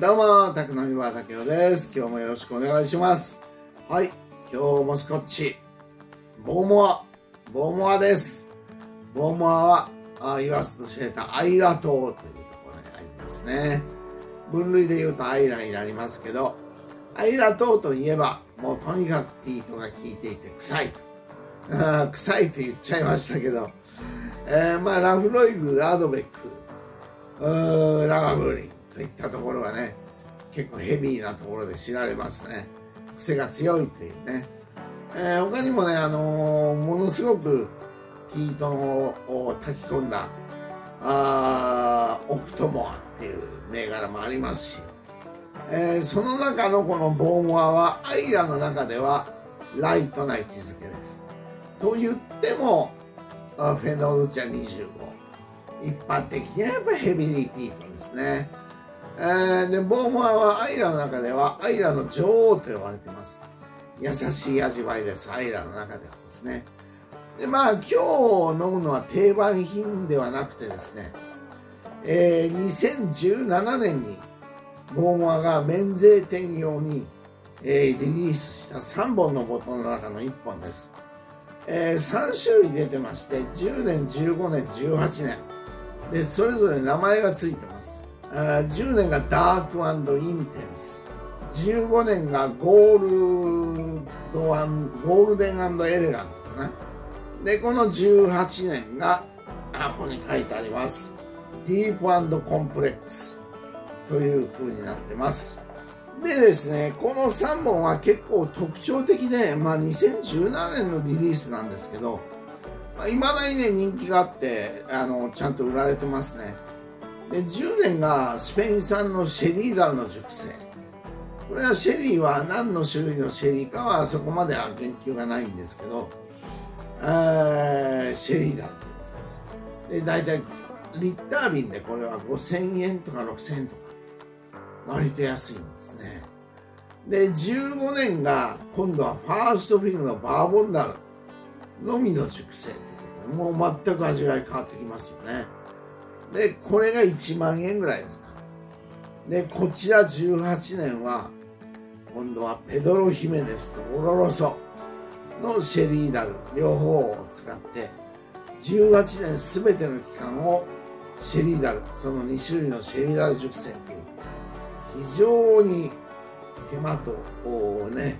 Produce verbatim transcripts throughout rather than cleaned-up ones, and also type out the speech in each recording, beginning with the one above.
どうも、宅飲みバーたけおです。今日もよろしくお願いします。はい、今日もスコッチ、ボーモア、ボーモアです。ボーモアは、あ言わずと知れたアイラ島というところにありますね。分類で言うとアイラになりますけど、アイラ島といえば、もうとにかくピートが効いていて臭いと。あ臭いって言っちゃいましたけど、えー、まあラフロイグ、ラドベック、うーラガブリンといったところがね、結構ヘビーなところで知られますね。癖が強いというね。えー、他にもね、あのー、ものすごくピートを炊き込んだあオクトモアっていう銘柄もありますし、えー、その中のこのボーモアはアイラの中ではライトな位置づけです。と言ってもフェノールチャにじゅうご、一般的にはやっぱりヘビーピートですね。えー、でボーモアはアイラの中ではアイラの女王と呼ばれています。優しい味わいです、アイラの中ではですね。でまあ今日飲むのは定番品ではなくてですね、えー、にせんじゅうななねんにボーモアが免税店用に、えー、リリースしたさんぼんのボトルの中のいっぽんです。えー、さんしゅるい出てまして、じゅうねん、じゅうごねん、じゅうはちねんでそれぞれ名前がついてます。じゅうねんがダーク&インテンス、じゅうごねんがゴールドアンゴールデン&エレガントかな。でこのじゅうはちねんがあここに書いてありますディープ&コンプレックスという風になってます。でですね、このさんぼんは結構特徴的で、まあ、にせんじゅうななねんのリリースなんですけど、まあ、未だにね人気があってあのちゃんと売られてますね。でじゅうねんがスペイン産のシェリーダの熟成、これはシェリーは何の種類のシェリーかはそこまでは研究がないんですけど、えー、シェリーダということです。で大体リッター瓶でこれはごせんえんとかろくせんえんとか割と安いんですね。でじゅうごねんが今度はファーストフィルのバーボンダルのみの熟成ということで、もう全く味わい変わってきますよね。でこれがいちまんえんぐらいですか。でこちらじゅうはちねんは今度はペドロ・ヒメネスとオロロソのシェリーダル両方を使って、じゅうはちねん全ての期間をシェリーダル、そのにしゅるいのシェリーダル熟成という、非常に手間とおね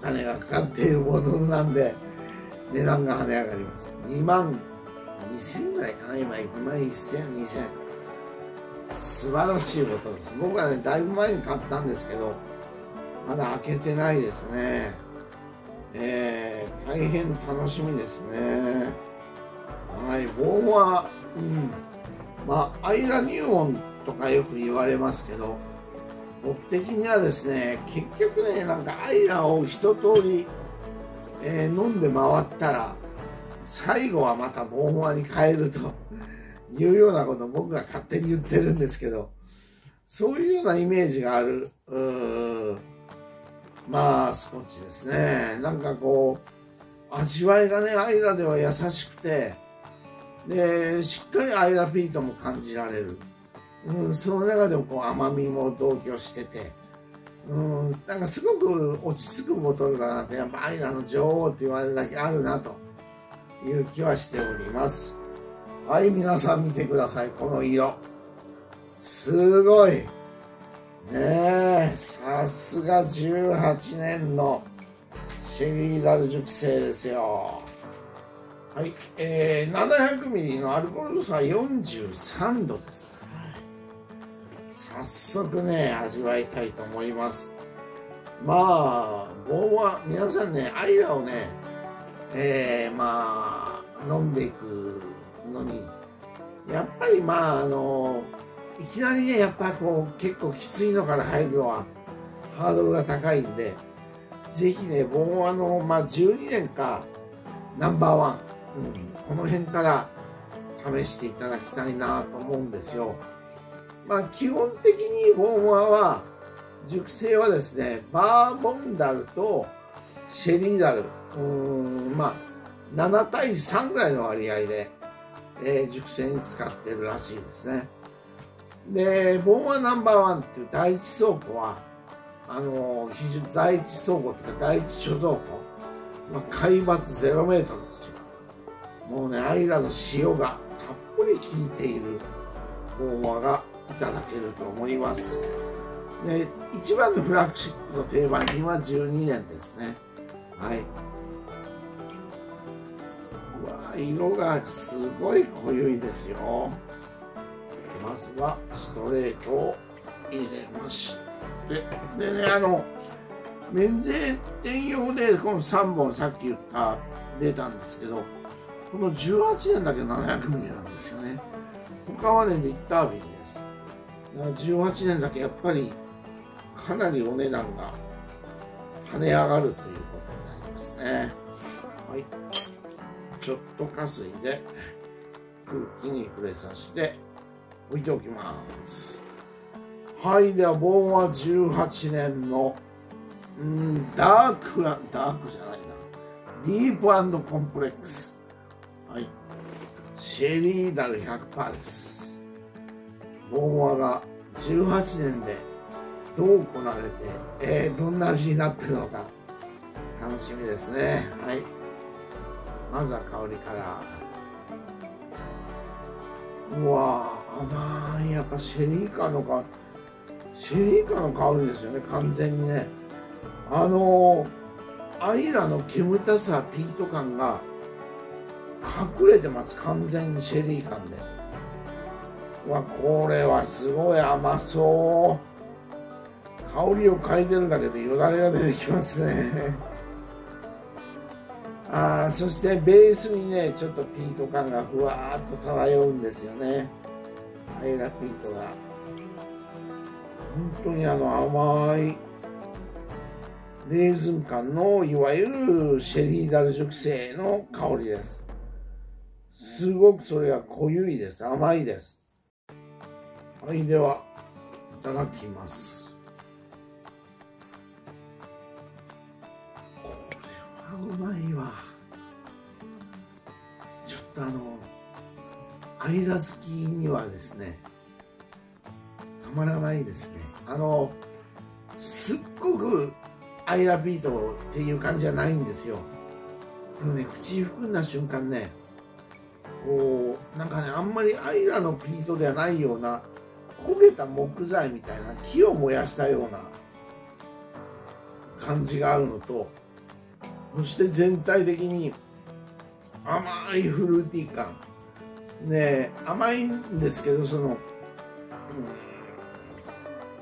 お金がかかっているボトルなんで、値段が跳ね上がります。にまんにせんぐらいかな、今にまんせんにせん。素晴らしいボトルです。僕はねだいぶ前に買ったんですけど、まだ開けてないですね。えー、大変楽しみですね。はい、ボーモア、うん、まあアイラ入門とかよく言われますけど、僕的にはですね、結局ね、なんかアイラを一通り、えー、飲んで回ったら、最後はまたボーモアに変えるというようなことを僕が勝手に言ってるんですけど、そういうようなイメージがある、うーまあ、スコッチですね。なんかこう、味わいがね、アイラでは優しくて、で、しっかりアイラピートも感じられる。うん、その中でもこう甘みも同居してて、うん、なんかすごく落ち着くボトルだなと、やっぱアイラの女王って言われるだけあるなという気はしております。はい、皆さん見てください、この色すごいねえ、さすがじゅうはちねんのシェリーダル熟成ですよ。はい、えー、ななひゃくミリリットル のアルコール度はよんじゅうさんどです。早速ね、味わいたいと思います。まあ、ボーモア、皆さんね、アイラをね、えー、まあ、飲んでいくのに、やっぱりまあ、あの、いきなりね、やっぱこう、結構きついのから入るのは、ハードルが高いんで、ぜひね、ボーモアの、まあ、じゅうにねんか、ナンバーワン、うん、この辺から試していただきたいなと思うんですよ。まあ基本的にボーモアは熟成はですね、バーボンダルとシェリーダル、うーんまあななたいさんぐらいの割合で、えー、熟成に使ってるらしいですね。でボンはナンバーワンっていう第一倉庫はあの非常第一倉庫っていうか第一貯蔵庫、まあ、海抜ゼロメートルですよ。もうねアイラの塩がたっぷり効いているボンがいただけると思います。で一番のフラッグシップの定番品はじゅうにねんですね。はい、うわ色がすごい濃ゆいですよ。まずはストレートを入れまして、でねあの免税店用でこのさんぼんさっき言った出たんですけど、このじゅうはちねんだけ ななひゃくミリ なんですよね。他はねリッター瓶です。じゅうはちねんだけやっぱりかなりお値段が跳ね上がるということになりますね。はい、ちょっとかすいで空気に触れさせて置いておきます。はい、ではボンはじゅうはちねんのんダークダークじゃないなディープ&コンプレックス、はい、シェリーダル ひゃくパーセント です。ボンはがじゅうはちねんでどうこなれて、えー、どんな味になってるのか楽しみですね。はい、まずは香りから。うわー。甘い、やっぱシェリーカーの香り、シェリーカーの香りですよね、完全にね。あのー、アイラの煙たさピート感が隠れてます、完全にシェリー感で。うわこれはすごい甘そう。香りを嗅いでるだけでよだれが出てきますねあー、そしてベースにねちょっとピート感がふわーっと漂うんですよね。アイラピートが本当にあの甘いレーズン感のいわゆるシェリーダル熟成の香りです。すごくそれが濃ゆいです、甘いです。はい、ではいただきます。これはうまいわ。ちょっとあのアイラ好きにはですねたまらないですね。あのすっごくアイラビートっていう感じじゃないんですよ。このね口含んだ瞬間ねこうなんかねあんまりアイラのピートではないような焦げた木材みたいな木を燃やしたような感じがあるのと、そして全体的に甘いフルーティー感ね、甘いんですけどその、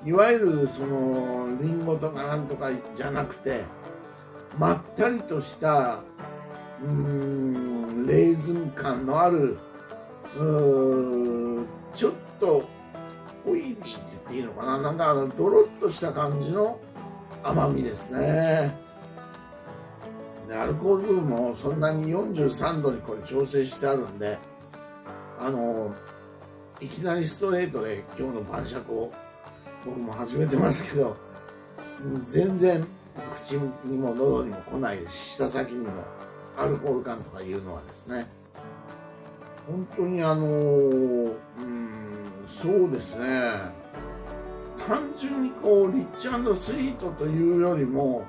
うん、いわゆるそのリンゴとかなんとかじゃなくてまったりとした、うん、レーズン感のあるうんちょっとオイリーって言っていいのかな、なんかあのドロッとした感じの甘みですね。でアルコール分もそんなによんじゅうさんどにこれ調整してあるんで。あのいきなりストレートで今日の晩酌を僕も始めてますけど、全然口にも喉にも来ないし、舌先にもアルコール感とかいうのはですね本当にあのうんそうですね単純にこうリッチ&スイートというよりも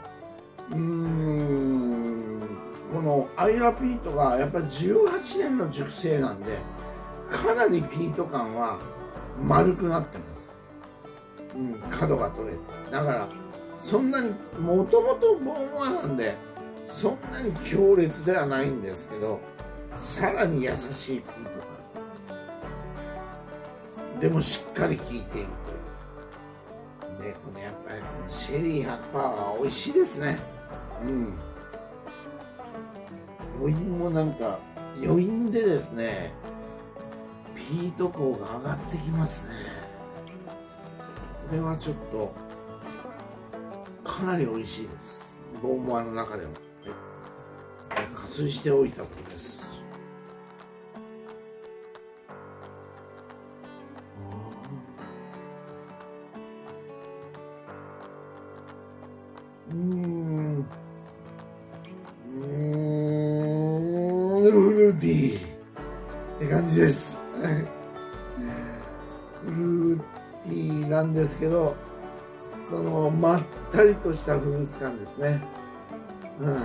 うーんこのアイラピートがやっぱりじゅうはちねんの熟成なんで。かなりピート感は丸くなってます、うん、角が取れて、だからそんなにもともとボンワなんでそんなに強烈ではないんですけど、さらに優しいピート感でもしっかり効いているというで、このやっぱりこのシェリー ひゃくパーセント は美味しいですね。うん余韻もなんか余韻でですねピート効が上がってきますね。これはちょっとかなり美味しいです、ボンボアの中でも。加水しておいたことです。うんうんフルーティーって感じですルーティーなんですけど、そのまったりとしたフルーツ感ですね。うん、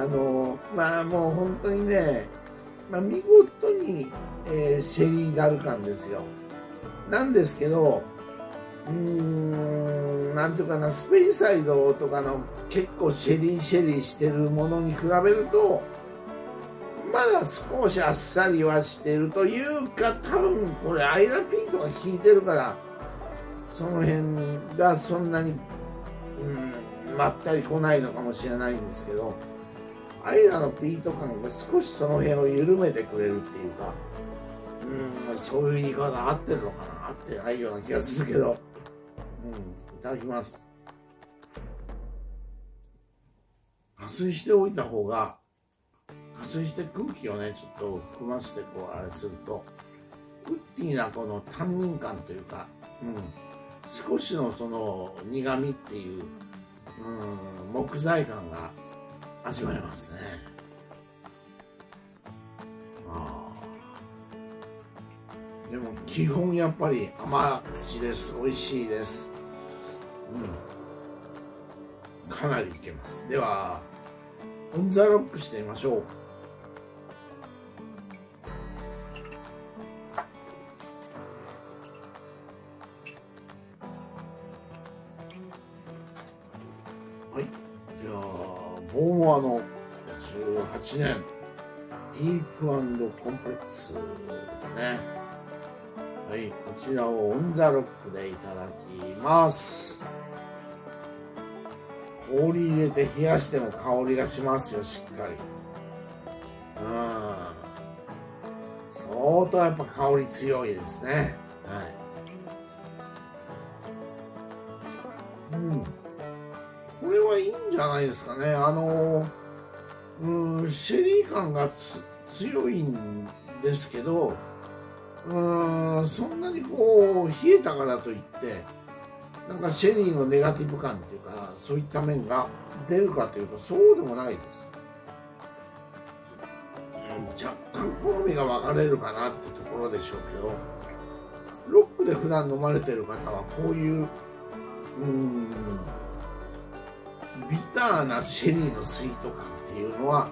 あのまあもう本当にね、まあ、見事に、えー、シェリーダル感ですよ。なんですけど、うーん、なんていうかな、スペイサイドとかの結構シェリーシェリーしてるものに比べると、まだ少しあっさりはしてるというか、多分これアイラピーとか効いてるから、その辺がそんなに、うん、まったり来ないのかもしれないんですけど、アイラのピート感が少しその辺を緩めてくれるっていうか、うん、そういう言い方合ってるのかな、合ってないような気がするけど、うん、いただきます。加水しておいた方が、加水して空気をねちょっと含ませてこうあれすると、ウッディなこの単寧感というか、うん、少しのその苦みっていう、うん、木材感が味わえますね。あでも基本やっぱり甘口です。美味しいです、うん、かなりいけます。ではオン・ザ・ロックしてみましょう。はい、じゃあボーモアのはちじゅうはちねんディープ&コンプレックスですね。はい、こちらをオン・ザ・ロックでいただきます。氷入れて冷やしても香りがしますよ、しっかり。うん、相当やっぱ香り強いですね。はい、うん、これはいいんじゃないですかね。あのうん、シェリー感がつ強いんですけど、うん、そんなにこう冷えたからといってなんかシェリーのネガティブ感っていうか、そういった面が出るかというとそうでもないです。若干好みが分かれるかなってところでしょうけど、ロックで普段飲まれてる方はこういううーんビターなシェリーのスイート感っていうのは、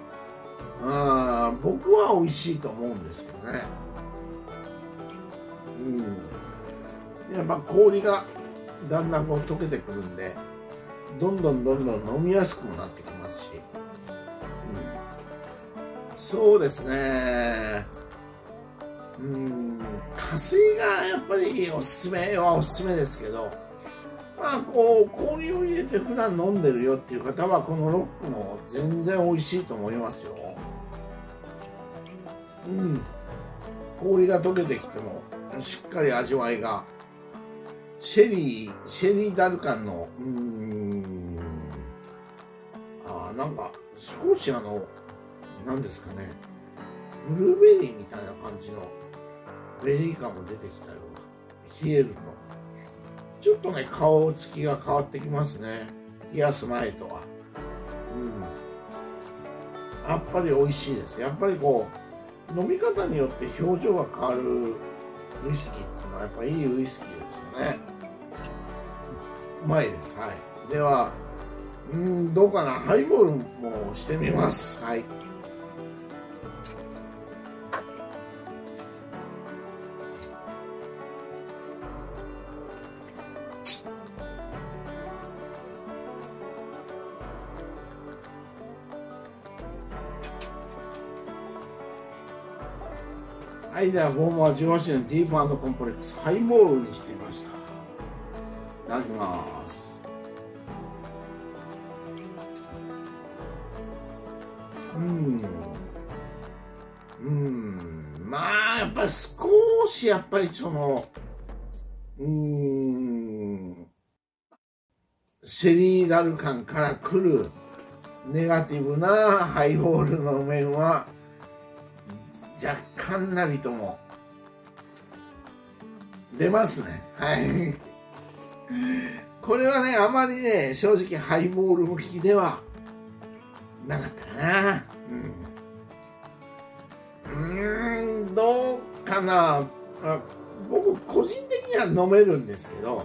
あー僕は美味しいと思うんですけどね。うん、やっぱ氷がだんだんこう溶けてくるんで、どんどんどんどん飲みやすくもなってきますし、うん、そうですね。うん、加水がやっぱりおすすめはおすすめですけど、まあこう氷を入れて普段飲んでるよっていう方はこのロックも全然美味しいと思いますよ。うん、氷が溶けてきてもしっかり味わいが、シェリー、シェリーダル感の、うーん、あーなんか少しあの、なんですかね、ブルーベリーみたいな感じのベリー感も出てきたような、冷えると。ちょっとね、顔つきが変わってきますね。冷やす前とは。うん。やっぱり美味しいです。やっぱりこう、飲み方によって表情が変わるウイスキーっていうのはやっぱいいウイスキーですよね。うまいです。はい。では、うん、どうかな。ハイボールもしてみます。はい。はい、ではボーモアじゅうはちねんディープ&コンプレックスハイボールにしてみました。いただきます。うんうん、まあやっぱり少しやっぱりそのうーんシェリーダル感からくるネガティブなハイボールの面は若干なりとも出ますね。はいこれはねあまりね正直ハイボール向きではなかったかな。うん、うーん、どうかな。僕個人的には飲めるんですけど、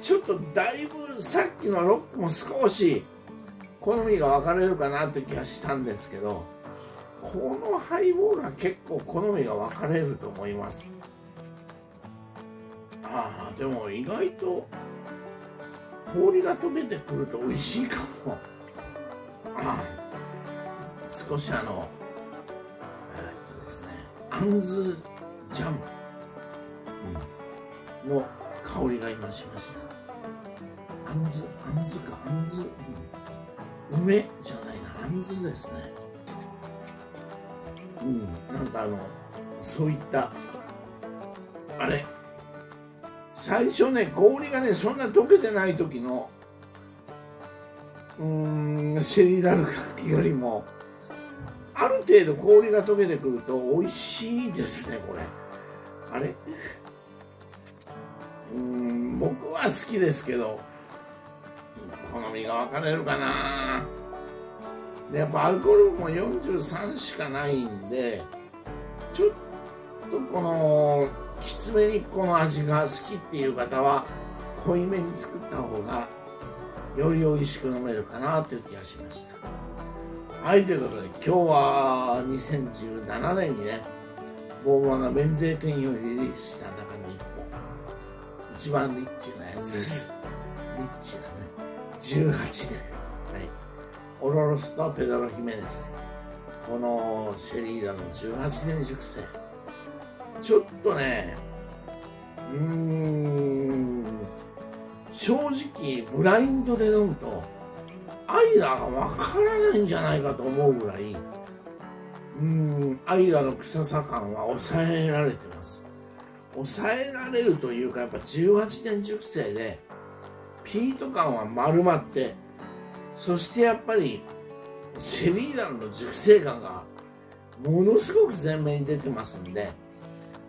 ちょっとだいぶさっきのロックも少し好みが分かれるかなという気がしたんですけど、このハイボールは結構好みが分かれると思います。ああ、でも意外と氷が溶けてくると美味しいかも。ああ、少しあのえっとですね、あんずジャムの香りが今しました。あんず、あんずか、あんず、うん、梅じゃないな、あんずですね。うん、なんかあのそういったあれ、最初ね、氷がねそんな溶けてない時のうーんシェリーダルクよりもある程度氷が溶けてくると美味しいですね、これ。あれうーん僕は好きですけど、好みが分かれるかな。でやっぱアルコールもよんじゅうさんしかないんで、ちょっとこのきつめにこの味が好きっていう方は濃いめに作った方がより美味しく飲めるかなという気がしました。はい、ということで今日はにせんじゅうななねんにね、ボーヴォワが免税店よりリリースした中のいっぽん、一番リッチなやつです。リッチなね、じゅうはちねん、はい、オロロスとペドロ・ヒメネス、このシェリーダのじゅうはちねん熟成、ちょっとね、うーん正直ブラインドで飲むとアイラがわからないんじゃないかと思うぐらい、うーんアイラの臭さ感は抑えられてます。抑えられるというか、やっぱじゅうはちねん熟成でピート感は丸まって、そしてやっぱりシェリーダンの熟成感がものすごく前面に出てますんで、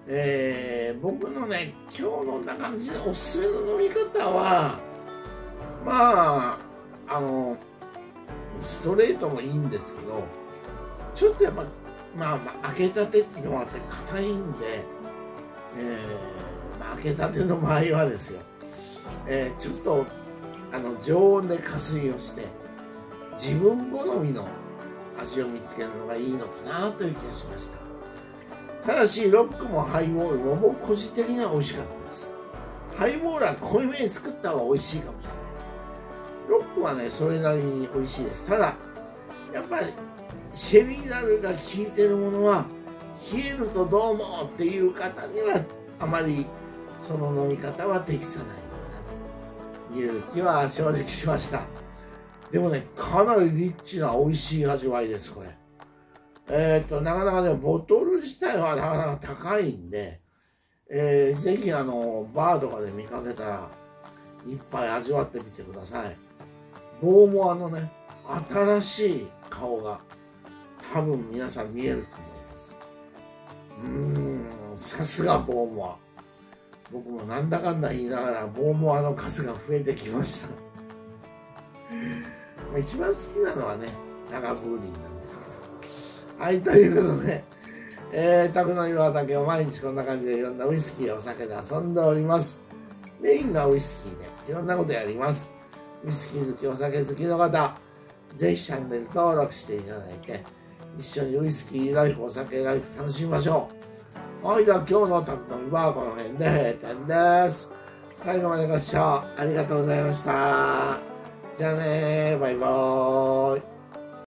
えー、僕のね今日飲んだ感じでおすすめの飲み方は、まああのストレートもいいんですけど、ちょっとやっぱまあ、まあ、開けたてっていうのもあって硬いんで、えーまあ、開けたての場合はですよ、えー、ちょっとあの常温で加水をして自分好みの味を見つけるのがいいのかなという気がしました。ただしロックもハイボールも僕個人的には美味しかったです。ハイボールは濃いめに作った方が美味しいかもしれない。ロックはねそれなりに美味しいです。ただやっぱりシェリーダルが効いてるものは冷えるとどうもっていう方にはあまりその飲み方は適さないのかなという気は正直しました。でもね、かなりリッチな美味しい味わいです、これ。えっと、なかなかね、ボトル自体はなかなか高いんで、えー、ぜひあの、バーとかで見かけたら、一杯味わってみてください。ボーヴォワのね、新しい顔が、多分皆さん見えると思います。うーん、さすがボーヴォワ。僕もなんだかんだ言いながら、ボーヴォワの数が増えてきました。一番好きなのはね、長風鈴なんですけど。はい、ということで、えー、宅の岩畑を毎日こんな感じでいろんなウイスキーやお酒で遊んでおります。メインがウイスキーでいろんなことやります。ウイスキー好き、お酒好きの方、ぜひチャンネル登録していただいて、一緒にウイスキーライフ、お酒ライフ楽しみましょう。はい、では今日の宅の岩はこの辺で閉店です。最後までご視聴ありがとうございました。じゃあねー、バイバーイ。